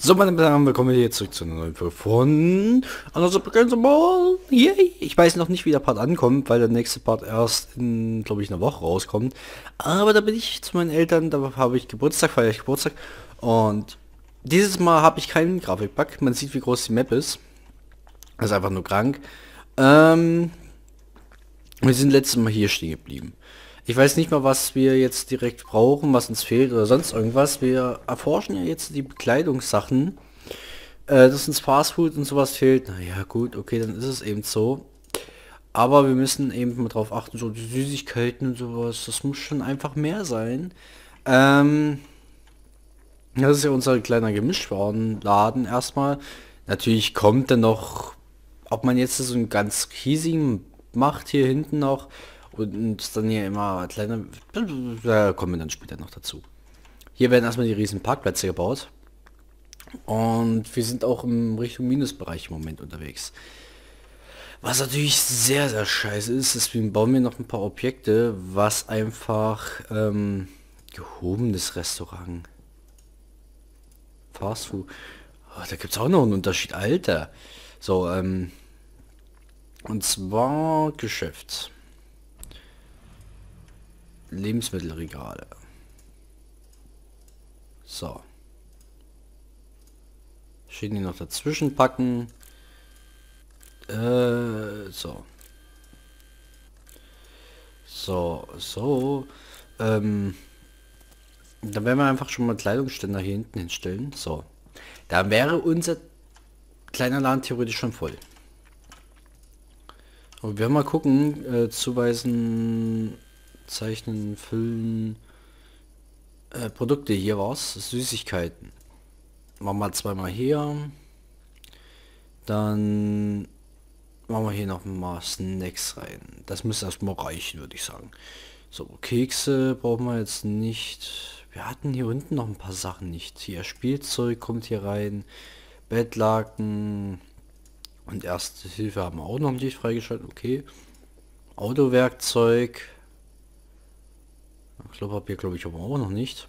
So, meine Damen, willkommen hier zurück zu einer neuen Folge von Another Brick in the Mall. Yay! Ich weiß noch nicht, wie der Part ankommt, weil der nächste Part erst in, glaube ich, einer Woche rauskommt. Aber da bin ich zu meinen Eltern, da habe ich Geburtstag, feiere ich Geburtstag. Und dieses Mal habe ich keinen Grafikbug. Man sieht, wie groß die Map ist. Das ist einfach nur krank. Wir sind letztes Mal hier stehen geblieben. Ich weiß nicht mal, was wir jetzt direkt brauchen, was uns fehlt oder sonst irgendwas. Wir erforschen ja jetzt die Bekleidungssachen. Dass uns Fastfood und sowas fehlt. Naja, gut, okay, dann ist es eben so. Aber wir müssen eben mal drauf achten, so die Süßigkeiten und sowas. Das muss schon einfach mehr sein. Das ist ja unser kleiner Gemischwarenladen erstmal. Natürlich kommt dann noch, ob man jetzt so einen ganz riesigen macht hier hinten noch. Und dann hier immer kleine... Da kommen wir dann später noch dazu. Hier werden erstmal die riesen Parkplätze gebaut. Und wir sind auch in Richtung Minusbereich im Moment unterwegs. Was natürlich sehr, sehr scheiße ist, deswegen bauen wir noch ein paar Objekte, was einfach... gehobenes Restaurant. Fastfood. Oh, da gibt es auch noch einen Unterschied. Alter. So, und zwar Geschäft. Lebensmittelregale. So. Schienen die noch dazwischen packen. So. Dann werden wir einfach schon mal Kleidungsständer hier hinten hinstellen. So. Da wäre unser kleiner Laden theoretisch schon voll. Und wir mal gucken, zuweisen... Zeichnen, Füllen, Produkte, hier war's, Süßigkeiten. Machen wir zweimal hier. Dann machen wir hier noch mal Snacks rein. Das müsste erstmal reichen, würde ich sagen. So, Kekse brauchen wir jetzt nicht. Wir hatten hier unten noch ein paar Sachen nicht. Hier Spielzeug kommt hier rein. Bettlaken. Und Erste Hilfe haben wir auch noch nicht freigeschaltet. Okay. Autowerkzeug. Klopapier glaube ich aber auch noch nicht.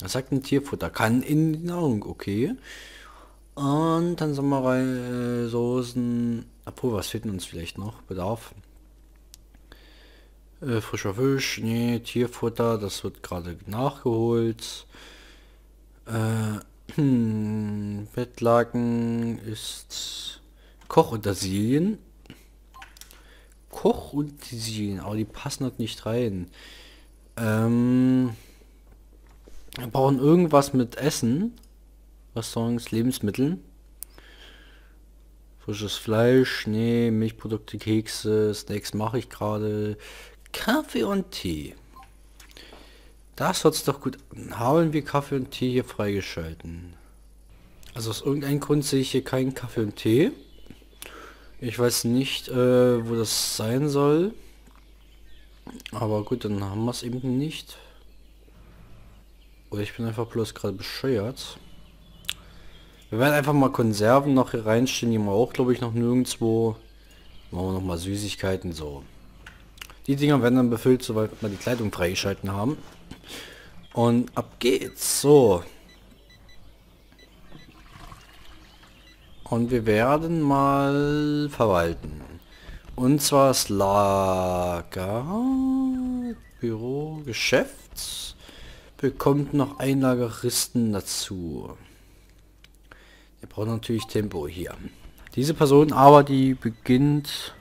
Er sagt ein Tierfutter, kann in die Nahrung, okay. Und dann sagen wir rein, Soßen. Obwohl, was fehlt uns vielleicht noch? Bedarf. Frischer Fisch, nee, Tierfutter, das wird gerade nachgeholt. Bettlaken ist Kochutensilien. Kochutensilien, aber die passen halt nicht rein. Wir brauchen irgendwas mit Essen, Restaurants, Lebensmitteln, frisches Fleisch, nee, Milchprodukte, Kekse, Snacks mache ich gerade, Kaffee und Tee. Das hört sich doch gut an. Haben wir Kaffee und Tee hier freigeschalten? Also aus irgendeinem Grund sehe ich hier keinen Kaffee und Tee. Ich weiß nicht, wo das sein soll. Aber gut, dann haben wir es eben nicht. Oder ich bin einfach bloß gerade bescheuert. Wir werden einfach mal Konserven noch hier reinstehen, die haben wir auch, glaube ich, noch nirgendwo. Machen wir noch mal Süßigkeiten, so. Die Dinger werden dann befüllt, sobald wir die Kleidung freigeschalten haben. Und ab geht's, so. Und wir werden mal verwalten. Und zwar das Lager, Büro, Geschäft, bekommt noch ein Lageristen dazu. Der braucht natürlich Tempo hier. Diese Person aber, die beginnt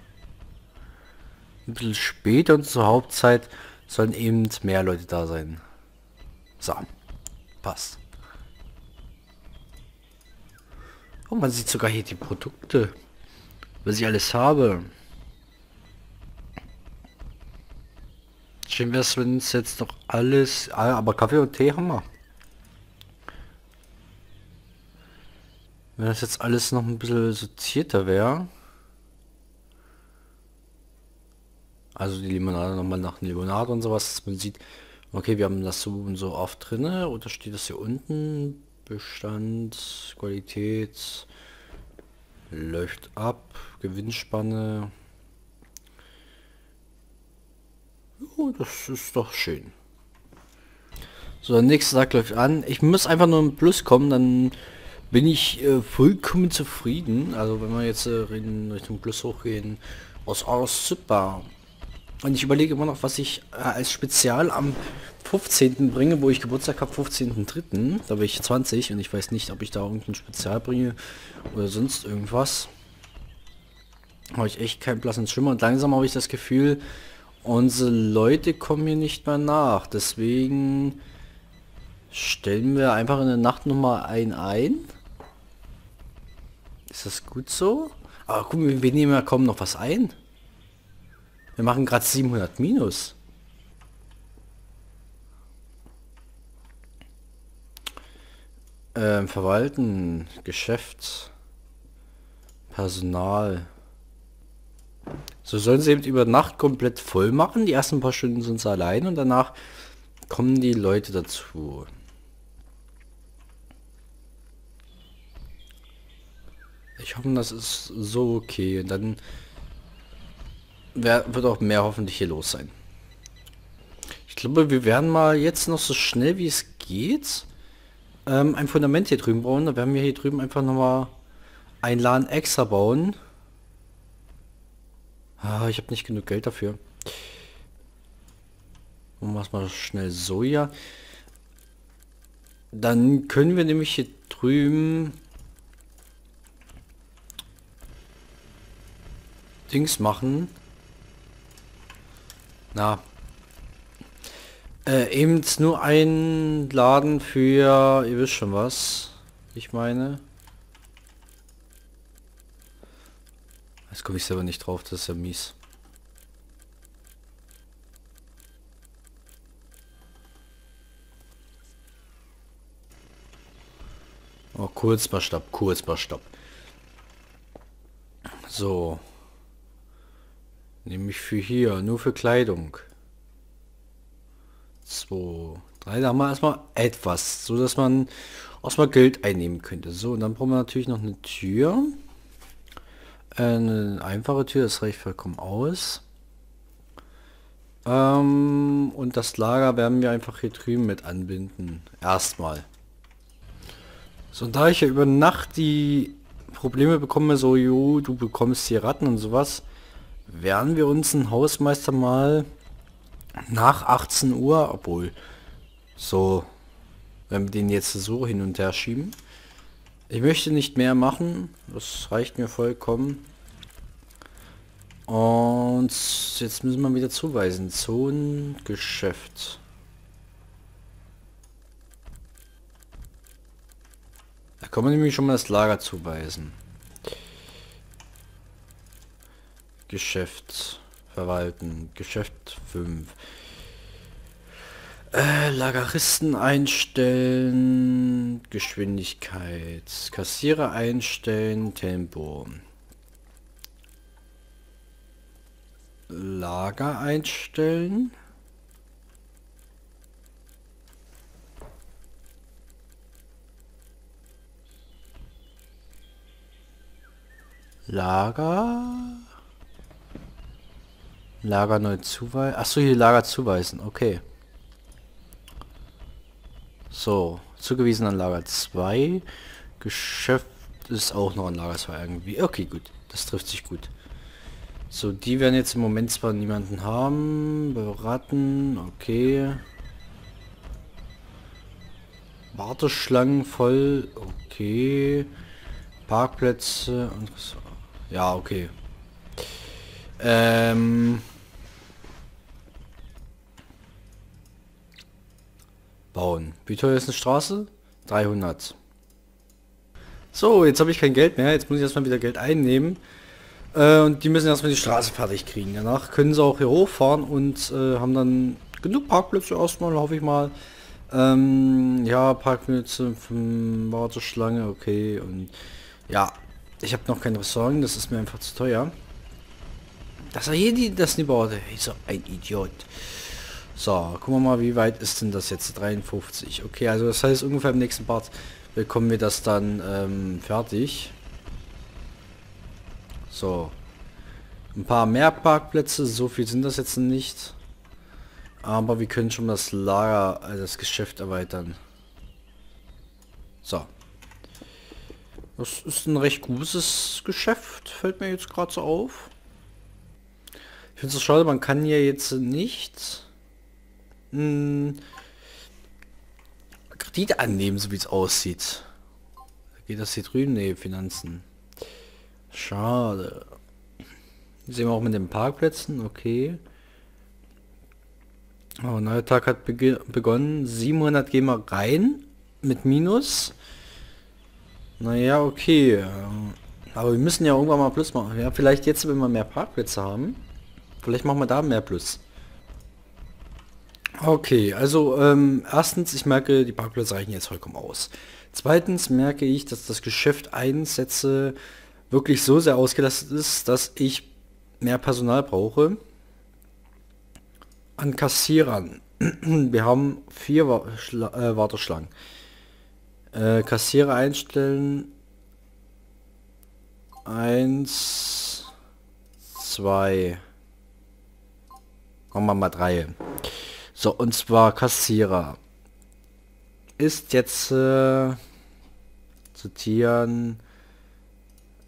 ein bisschen später und zur Hauptzeit sollen eben mehr Leute da sein. So, passt. Oh, man sieht sogar hier die Produkte, was ich alles habe. Schön wäre es, wenn es jetzt noch alles... Aber Kaffee und Tee haben wir. Wenn das jetzt alles noch ein bisschen sortierter wäre. Also die Limonade nochmal nach Limonade und sowas, dass man sieht, okay, wir haben das so und so oft drin. Oder steht das hier unten? Bestand, Qualität, läuft ab, Gewinnspanne... Das ist doch schön. So, der nächste Tag läuft an. Ich muss einfach nur im Plus kommen, dann bin ich vollkommen zufrieden. Also wenn wir jetzt in Richtung Plus hochgehen, was alles super. Und ich überlege immer noch, was ich als Spezial am 15. bringe, wo ich Geburtstag habe, 15.3. Da bin ich 20 und ich weiß nicht, ob ich da irgendein Spezial bringe oder sonst irgendwas. Habe ich echt keinen blassen Schimmer und langsam habe ich das Gefühl, unsere Leute kommen hier nicht mehr nach. Deswegen stellen wir einfach in der Nacht nochmal einen ein. Ist das gut so? Aber guck mal, wir nehmen ja kaum noch was ein. Wir machen gerade 700 minus. Verwalten, Geschäft, Personal. So sollen sie eben über Nacht komplett voll machen. Die ersten paar Stunden sind sie allein und danach kommen die Leute dazu. Ich hoffe, das ist so okay. Und dann wird auch mehr hoffentlich hier los sein. Ich glaube, wir werden mal jetzt noch so schnell wie es geht ein Fundament hier drüben bauen. Da werden wir hier drüben einfach nochmal ein Laden extra bauen. Ah, ich habe nicht genug Geld dafür. Mach's mal schnell so, ja. Dann können wir nämlich hier drüben Dings machen. Na, eben nur ein Laden für, ihr wisst schon was, ich meine. Jetzt komme ich selber nicht drauf, das ist ja mies. Oh, kurz mal Stopp, kurz mal Stopp. So. Nämlich für hier, nur für Kleidung. 2, 3, da haben wir erstmal etwas, so dass man auch mal Geld einnehmen könnte. So, und dann brauchen wir natürlich noch eine Tür. Eine einfache Tür, das reicht vollkommen aus. Und das Lager werden wir einfach hier drüben mit anbinden. Erstmal. So, und da ich ja über Nacht die Probleme bekomme, so, jo, du bekommst hier Ratten und sowas, werden wir uns einen Hausmeister mal nach 18 Uhr, obwohl so, wenn wir den jetzt so hin und her schieben. Ich möchte nicht mehr machen, das reicht mir vollkommen. Und jetzt müssen wir wieder zuweisen, Zonengeschäft. Da kann man nämlich schon mal das Lager zuweisen. Geschäft verwalten, Geschäft 5. Lageristen einstellen, Geschwindigkeit, Kassierer einstellen, Tempo. Lager einstellen. Lager neu zuweisen. Achso, hier Lager zuweisen. Okay. So, zugewiesen an Lager 2. Geschäft ist auch noch an Lager 2 irgendwie. Okay, gut. Das trifft sich gut. So, die werden jetzt im Moment zwar niemanden haben. Beraten. Okay. Warteschlangen voll. Okay. Parkplätze. Und ja, okay. Bauen. Wie teuer ist eine Straße? 300. So, jetzt habe ich kein Geld mehr. Jetzt muss ich erstmal wieder Geld einnehmen. Und die müssen erstmal die Straße fertig kriegen. Danach können sie auch hier hochfahren und haben dann genug Parkplätze erstmal, hoffe ich mal. Ja, Parkplätze von Warteschlange, okay. Und ja, ich habe noch kein Restaurant, das ist mir einfach zu teuer. Dass er hier das nie baut, ist so ein Idiot. So, gucken wir mal, wie weit ist denn das jetzt? 53. Okay, also das heißt, ungefähr im nächsten Part bekommen wir das dann fertig. So. Ein paar mehr Parkplätze, so viel sind das jetzt nicht. Aber wir können schon das Lager, also das Geschäft erweitern. So. Das ist ein recht gutes Geschäft, fällt mir jetzt gerade so auf. Ich finde es schade, man kann hier jetzt nicht Kredite annehmen, so wie es aussieht. Geht das hier drüben? Nee, Finanzen. Schade. Sehen wir auch mit den Parkplätzen, okay. Oh, neuer Tag hat begonnen. 700 gehen wir rein mit Minus. Naja, okay. Aber wir müssen ja irgendwann mal Plus machen. Ja, vielleicht jetzt, wenn wir mehr Parkplätze haben. Vielleicht machen wir da mehr Plus. Okay, also erstens, ich merke, die Parkplätze reichen jetzt vollkommen aus. Zweitens merke ich, dass das Geschäft Einsätze wirklich so sehr ausgelastet ist, dass ich mehr Personal brauche. An Kassierern. Wir haben 4 Warteschlangen. Kassierer einstellen. 1, 2. Machen wir mal 3. So, und zwar Kassierer. Ist jetzt sortieren.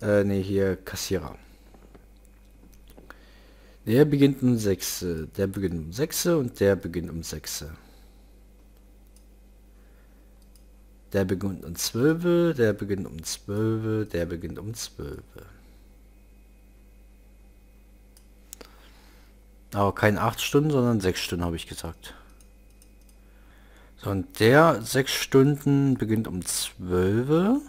Ne, hier Kassierer. Der beginnt um 6. Der beginnt um 6 und der beginnt um 6. Der beginnt um 12, der beginnt um 12, der beginnt um 12. Aber kein 8 Stunden, sondern 6 Stunden habe ich gesagt. So, und der 6 Stunden beginnt um 12.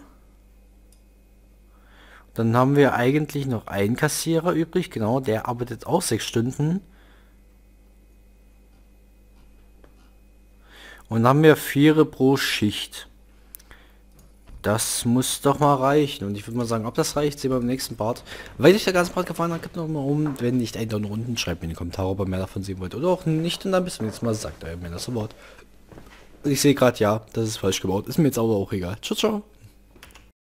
Dann haben wir eigentlich noch einen Kassierer übrig, genau, der arbeitet auch 6 Stunden. Und dann haben wir 4 pro Schicht. Das muss doch mal reichen. Und ich würde mal sagen, ob das reicht, sehen wir im nächsten Part. Wenn euch der ganze Part gefallen hat, gebt noch mal um. Wenn nicht, einen Daumen unten, schreibt mir in die Kommentare, ob ihr mehr davon sehen wollt oder auch nicht. Und dann bis zum nächsten Mal, sagt mir das Wort. Ich sehe gerade, ja, das ist falsch gebaut. Ist mir jetzt aber auch egal. Ciao, ciao.